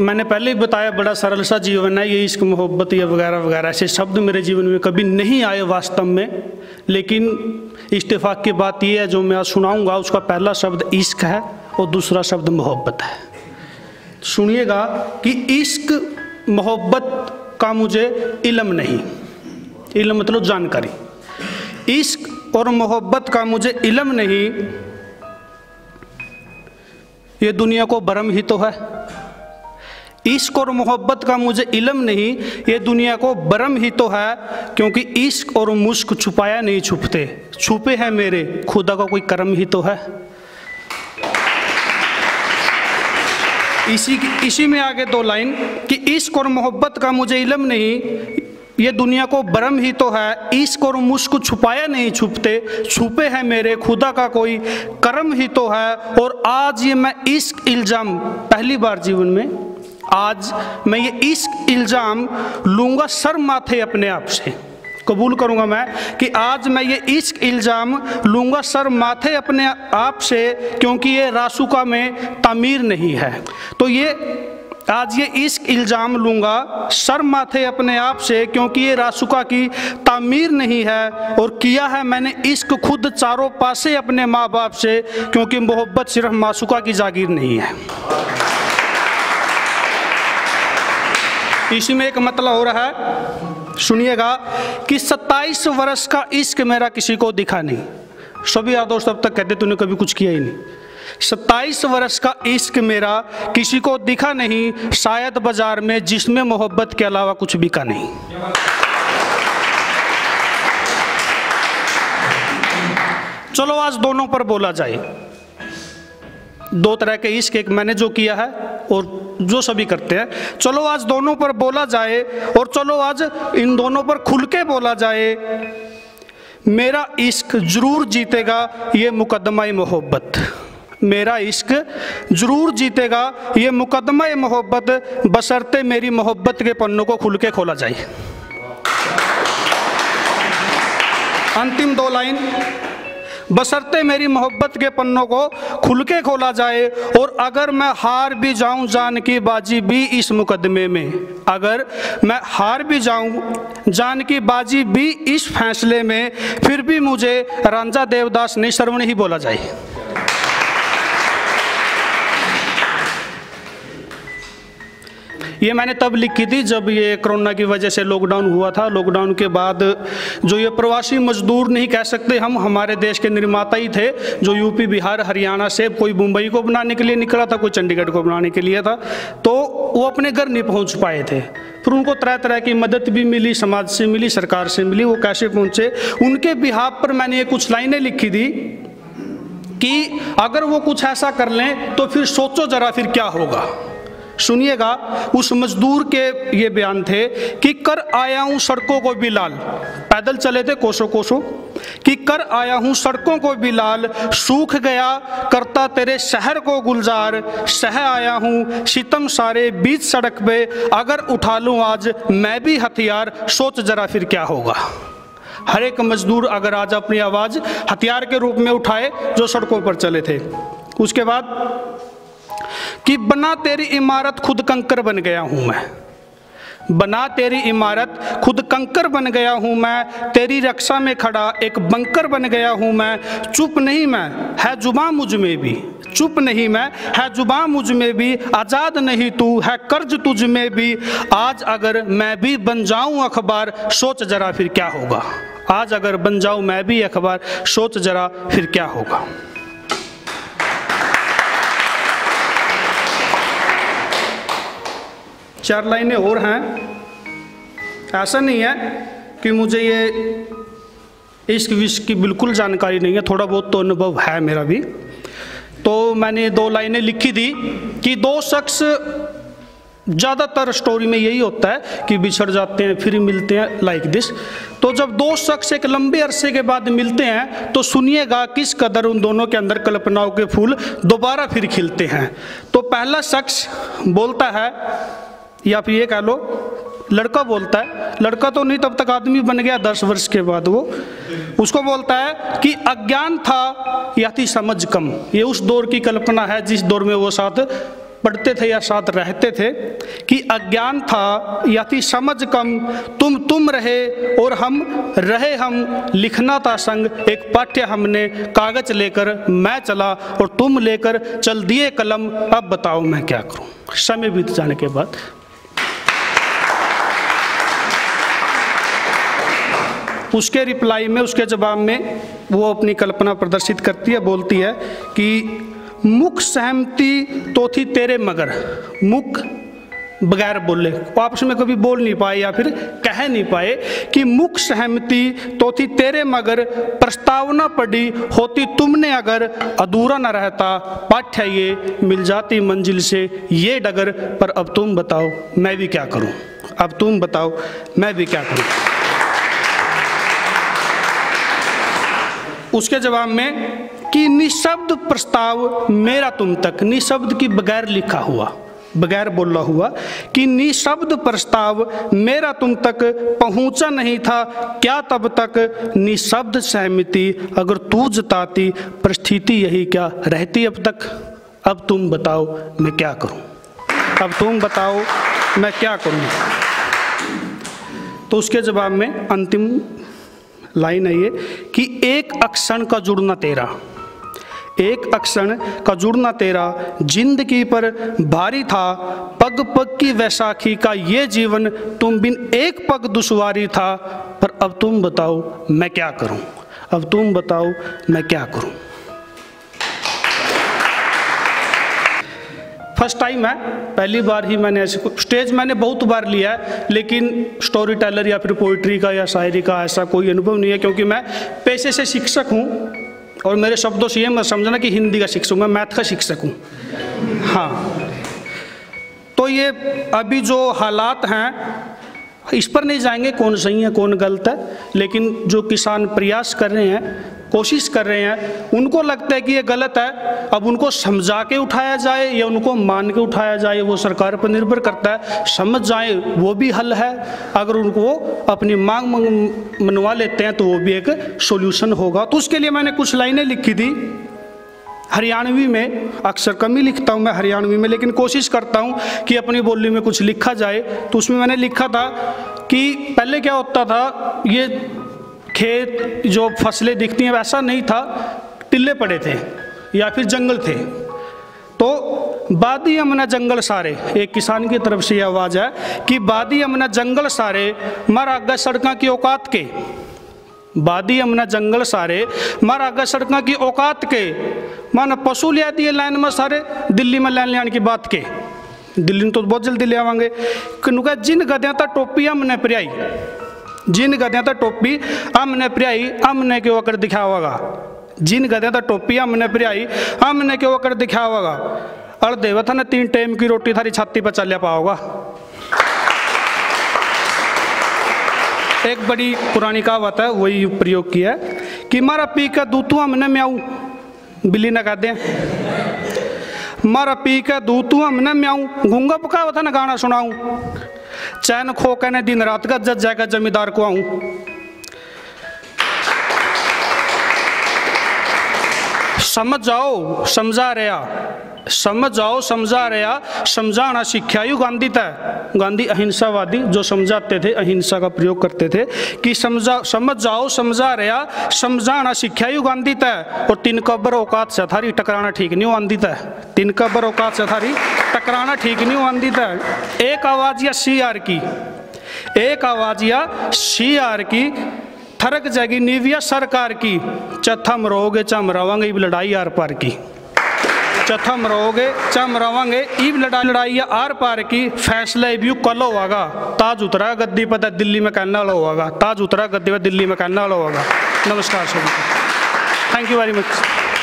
मैंने पहले ही बताया, बड़ा सरल सा जीवन है ये, इश्क मोहब्बत या वगैरह वगैरह ऐसे शब्द मेरे जीवन में कभी नहीं आए वास्तव में। लेकिन इत्तेफाक की बात ये है जो मैं आज सुनाऊँगा उसका पहला शब्द इश्क है और दूसरा शब्द मोहब्बत है। सुनिएगा कि इश्क मोहब्बत का मुझे इल्म नहीं, इल्म मतलब जानकारी, इश्क और मोहब्बत का मुझे इल्म नहीं, ये दुनिया को भ्रम ही तो है। इश्क और मोहब्बत का मुझे इल्म नहीं, ये दुनिया को भ्रम ही तो है, क्योंकि इश्क और मुश्क छुपाया नहीं छुपते, छुपे हैं मेरे खुदा का कोई कर्म ही तो है। इसी में आगे दो लाइन कि इश्क और मोहब्बत का मुझे इल्म नहीं, ये दुनिया को भ्रम ही तो है, इश्क और मुश्क छुपाया नहीं छुपते, छुपे हैं मेरे खुदा का कोई कर्म ही तो है। और आज ये मैं इश्क इल्ज़ाम पहली बार जीवन में आज मैं ये इश्क इल्ज़ाम लूँगा सर माथे अपने आप से, कबूल करूँगा मैं कि आज मैं ये इश्क इल्ज़ाम लूँगा सर माथे अपने आप से, क्योंकि ये रासुका में तामीर नहीं है। तो ये आज ये इश्क इल्ज़ाम लूँगा सर माथे अपने आप से, क्योंकि ये रासुका की तामीर नहीं है। और किया है मैंने इश्क खुद चारों पासे अपने माँ बाप से, क्योंकि मोहब्बत सिर्फ मासूका की जागीर नहीं है। इसी में एक मतलब हो रहा है, सुनिएगा कि 27 वर्ष का इश्क मेरा किसी को दिखा नहीं। सभी यार दोस्त अब तक कहते तूने कभी कुछ किया ही नहीं। 27 वर्ष का इश्क मेरा किसी को दिखा नहीं, शायद बाजार में जिसमें मोहब्बत के अलावा कुछ बिका नहीं। चलो आज दोनों पर बोला जाए, दो तरह के इश्क, एक मैंने जो किया है और जो सभी करते हैं। चलो आज दोनों पर बोला जाए और चलो आज इन दोनों पर खुल के बोला जाए, मेरा इश्क जरूर जीतेगा ये मुकदमा-ए मोहब्बत, मेरा इश्क जरूर जीतेगा ये मुकदमा-ए मोहब्बत, बशर्ते मेरी मोहब्बत के पन्नों को खुल के खोला जाए। अंतिम दो लाइन, बशर्ते मेरी मोहब्बत के पन्नों को खुल के खोला जाए। और अगर मैं हार भी जाऊं जान की बाजी भी इस मुकदमे में, अगर मैं हार भी जाऊं जान की बाजी भी इस फैसले में, फिर भी मुझे रांझा देवदास ने श्रवण ही बोला जाए। ये मैंने तब लिखी थी जब ये कोरोना की वजह से लॉकडाउन हुआ था। लॉकडाउन के बाद जो ये प्रवासी मजदूर नहीं कह सकते हम, हमारे देश के निर्माता ही थे जो यूपी बिहार हरियाणा से, कोई मुंबई को बनाने के लिए निकला था, कोई चंडीगढ़ को बनाने के लिए था, तो वो अपने घर नहीं पहुंच पाए थे। फिर उनको तरह तरह की मदद भी मिली, समाज से मिली, सरकार से मिली, वो कैसे पहुँचे। उनके बिहाफ पर मैंने ये कुछ लाइनें लिखी थी कि अगर वो कुछ ऐसा कर लें तो फिर सोचो जरा फिर क्या होगा। सुनिएगा, उस मजदूर के ये बयान थे कि कर आया हूँ सड़कों को भी लाल, पैदल चले थे कोसों कोसों, कि कर आया हूँ सड़कों को भी लाल, सूख गया करता तेरे शहर को गुलजार, सह आया हूँ सितम सारे बीच सड़क पे, अगर उठा लूँ आज मैं भी हथियार, सोच जरा फिर क्या होगा। हर एक मजदूर अगर आज अपनी आवाज़ हथियार के रूप में उठाए जो सड़कों पर चले थे। उसके बाद कि बना तेरी इमारत खुद कंकर बन गया हूँ मैं, बना तेरी इमारत खुद कंकर बन गया हूँ मैं, तेरी रक्षा में खड़ा एक बंकर बन गया हूँ मैं, चुप नहीं मैं है जुबां मुझ में भी, चुप नहीं मैं है जुबां मुझ में भी, आज़ाद नहीं तू है कर्ज तुझ में भी, आज अगर मैं भी बन जाऊँ अखबार, सोच जरा फिर क्या होगा, आज अगर बन जाऊँ मैं भी अखबार, सोच जरा फिर क्या होगा। चार लाइनें और हैं। ऐसा नहीं है कि मुझे ये इश्क विश्क की बिल्कुल जानकारी नहीं है, थोड़ा बहुत तो अनुभव है मेरा भी। तो मैंने दो लाइनें लिखी थी कि दो शख्स, ज़्यादातर स्टोरी में यही होता है कि बिछड़ जाते हैं फिर मिलते हैं, लाइक दिस। तो जब दो शख्स एक लंबे अरसे के बाद मिलते हैं तो सुनिएगा किस कदर उन दोनों के अंदर कल्पनाओं के फूल दोबारा फिर खिलते हैं। तो पहला शख्स बोलता है, या फिर ये कह लो लड़का बोलता है, लड़का तो नहीं तब तक आदमी बन गया 10 वर्ष के बाद, वो उसको बोलता है कि अज्ञान था या थी समझ कम। ये उस दौर की कल्पना है जिस दौर में वो साथ पढ़ते थे या साथ रहते थे कि अज्ञान था याति समझ कम, तुम रहे और हम रहे हम, लिखना था संग एक पाठ्य हमने, कागज लेकर मैं चला और तुम लेकर चल दिए कलम, अब बताओ मैं क्या करूं। समय बीत जाने के बाद उसके रिप्लाई में, उसके जवाब में वो अपनी कल्पना प्रदर्शित करती है, बोलती है कि मुख सहमति तो थी तेरे मगर, मुख बगैर बोले, आपस में कभी बोल नहीं पाए या फिर कह नहीं पाए कि मुख सहमति तो थी तेरे मगर, प्रस्तावना पड़ी होती तुमने अगर, अधूरा न रहता पाठ्य ये, मिल जाती मंजिल से ये डगर, पर अब तुम बताओ मैं भी क्या करूं, अब तुम बताओ मैं भी क्या करूं। उसके जवाब में कि निशब्द प्रस्ताव मेरा तुम तक, निशब्द की बगैर लिखा हुआ, बगैर बोला हुआ, कि निशब्द प्रस्ताव मेरा तुम तक पहुंचा नहीं था क्या तब तक, निशब्द सहमति अगर तू जताती, परिस्थिति यही क्या रहती अब तक, अब तुम बताओ मैं क्या करूं, अब तुम बताओ मैं क्या करूं। तो उसके जवाब में अंतिम लाइन है ये कि एक अक्षण का जुड़ना तेरा, एक अक्षण का जुड़ना तेरा, जिंदगी पर भारी था पग पग की वैसाखी का ये जीवन, तुम बिन एक पग दुश्वारी था, पर अब तुम बताओ मैं क्या करूं, अब तुम बताओ मैं क्या करूं। फर्स्ट टाइम है, पहली बार ही मैंने ऐसे, स्टेज मैंने बहुत बार लिया है लेकिन स्टोरी टेलर या फिर पोइट्री का या शायरी का ऐसा कोई अनुभव नहीं है, क्योंकि मैं पेशे से शिक्षक हूँ और मेरे शब्दों से ये मत समझना कि हिंदी का शिक्षक हूँ, मैं मैथ का शिक्षक हूँ। हाँ, तो ये अभी जो हालात हैं इस पर नहीं जाएंगे कौन सही है कौन गलत है, लेकिन जो किसान प्रयास कर रहे हैं, कोशिश कर रहे हैं, उनको लगता है कि ये गलत है, अब उनको समझा के उठाया जाए या उनको मान के उठाया जाए वो सरकार पर निर्भर करता है। समझ जाए वो भी हल है, अगर उनको अपनी मांग मनवा लेते हैं तो वो भी एक सॉल्यूशन होगा। तो उसके लिए मैंने कुछ लाइनें लिखी थी हरियाणवी में, अक्सर कम ही लिखता हूँ मैं हरियाणवी में, लेकिन कोशिश करता हूँ कि अपनी बोली में कुछ लिखा जाए। तो उसमें मैंने लिखा था कि पहले क्या होता था, ये खेत जो फसलें दिखती हैं वैसा नहीं था, टिल्ले पड़े थे या फिर जंगल थे, तो बादी अमना जंगल सारे, एक किसान की तरफ से यह आवाज़ है कि बादी अमना जंगल सारे मर आगा सड़कों की औकात के, बादी अमना जंगल सारे मर आगा सड़कों की औकात के, मन पशु लिया दिए लाइन में सारे, दिल्ली में लाइन लाने की बात के, दिल्ली में तो बहुत जल्दी ले आवांगे, कि जिन गद्या था टोपी हमने पर्याई, जिन गद्या था टोपी हमने पर्याई, हमने क्यों अकर दिखावागा, जिन गद्या था टोपी हमने पर्याई, हमने क्यों अकर दिखावागा, अरे देवता ने 3 टाइम की रोटी थारी छाती पर चल पाओगा। एक बड़ी पुरानी कहावत है, वही प्रयोग किया है कि मारा पी का दूतू हमने म्याऊ, बिल्ली ना कह दें, मारा पी का दूतू हमने म्याऊ, गूंगा पकावता ना गाना सुनाऊं, चैन खो कहने दिन रात का जज जाकर जमींदार को आऊं। समझ जाओ समझा रहा, समझ जाओ समझा रहा, समझाना सिखायु गांधी तय, गांधी अहिंसावादी जो समझाते थे, अहिंसा का प्रयोग करते थे कि समझ जाओ समझा रहा, समझाना सिखायु गांधी तय, और तिनका बर औकात से थारी टकराना ठीक नहीं आंदी तय, तिनका बर औकात से थारी टकराना ठीक नहीं आंदी तय। एक आवाज या सीआर की, एक आवाज या सीआर की, थरक जाएगी नीविया सरकार की, चथम रोगे चम रवांगे लड़ाई आर पार की, चथम रहोगे चम रवांगे ईब लड़ाई लड़ाई आर पार की, फैसला भी कल होगा, ताज उतरा गद्दी पर दिल्ली में कहना होगा, ताज उतरा गद्दी पर दिल्ली में कहना होगा। नमस्कार सभी, थैंक यू वेरी मच।